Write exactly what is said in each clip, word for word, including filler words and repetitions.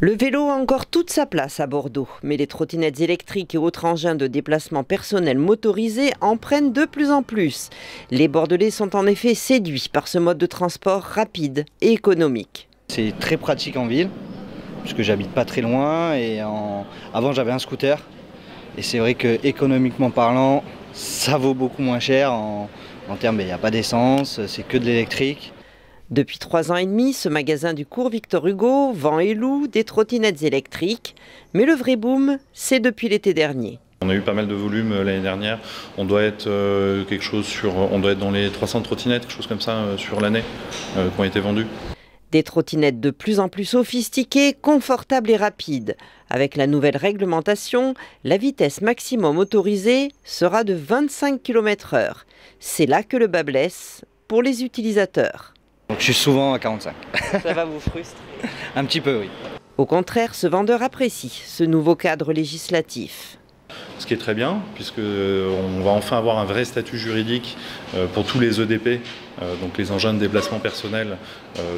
Le vélo a encore toute sa place à Bordeaux, mais les trottinettes électriques et autres engins de déplacement personnel motorisés en prennent de plus en plus. Les Bordelais sont en effet séduits par ce mode de transport rapide et économique. C'est très pratique en ville, puisque j'habite pas très loin et en... avant j'avais un scooter. Et c'est vrai que économiquement parlant, ça vaut beaucoup moins cher en, en termes, il n'y a pas d'essence, c'est que de l'électrique. Depuis trois ans et demi, ce magasin du cours Victor Hugo vend et loue des trottinettes électriques. Mais le vrai boom, c'est depuis l'été dernier. On a eu pas mal de volume l'année dernière. On doit être quelque chose sur, on doit être dans les trois cents trottinettes, quelque chose comme ça, sur l'année, euh, qui ont été vendues. Des trottinettes de plus en plus sophistiquées, confortables et rapides. Avec la nouvelle réglementation, la vitesse maximum autorisée sera de vingt-cinq kilomètres heure. C'est là que le bât blesse pour les utilisateurs. Donc je suis souvent à quarante-cinq. Ça va vous frustrer? Un petit peu, oui. Au contraire, ce vendeur apprécie ce nouveau cadre législatif. Ce qui est très bien, puisqu'on va enfin avoir un vrai statut juridique pour tous les E D P, donc les engins de déplacement personnel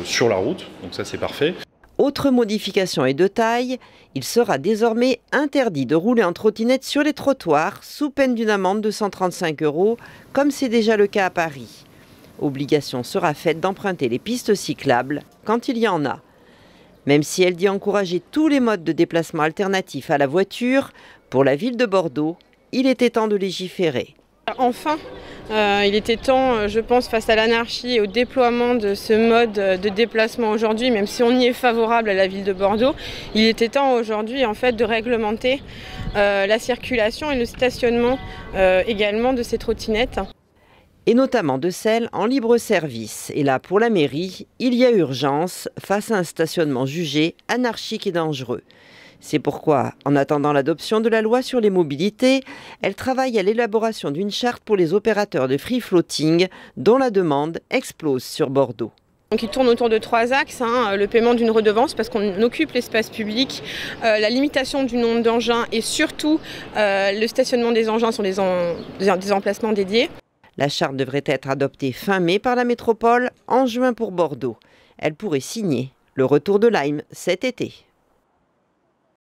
sur la route, donc ça c'est parfait. Autre modification et de taille, il sera désormais interdit de rouler en trottinette sur les trottoirs sous peine d'une amende de cent trente-cinq euros, comme c'est déjà le cas à Paris. Obligation sera faite d'emprunter les pistes cyclables quand il y en a. Même si elle dit encourager tous les modes de déplacement alternatifs à la voiture, pour la ville de Bordeaux, il était temps de légiférer. Enfin, euh, il était temps, je pense, face à l'anarchie et au déploiement de ce mode de déplacement aujourd'hui, même si on y est favorable à la ville de Bordeaux, il était temps aujourd'hui en fait de réglementer euh, la circulation et le stationnement euh, également de ces trottinettes. Et notamment de celles en libre service. Et là, pour la mairie, il y a urgence face à un stationnement jugé anarchique et dangereux. C'est pourquoi, en attendant l'adoption de la loi sur les mobilités, elle travaille à l'élaboration d'une charte pour les opérateurs de free-floating, dont la demande explose sur Bordeaux. Donc il tourne autour de trois axes, hein, le paiement d'une redevance parce qu'on occupe l'espace public, euh, la limitation du nombre d'engins et surtout euh, le stationnement des engins sur des, en... des emplacements dédiés. La charte devrait être adoptée fin mai par la métropole, en juin pour Bordeaux. Elle pourrait signer le retour de Lime cet été.